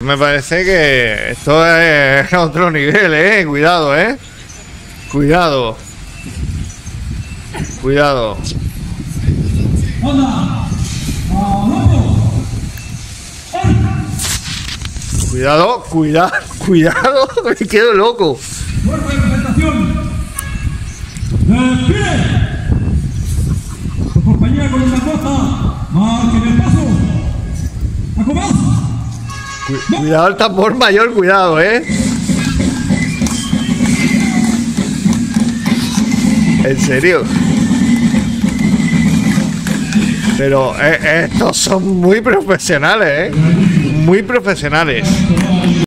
Me parece que esto es a otro nivel, cuidado, cuidado. Cuidado. Cuidado, cuidado, cuidado, me quedo loco. Cuidado al tambor mayor, cuidado, En serio. Pero estos son muy profesionales, Muy profesionales.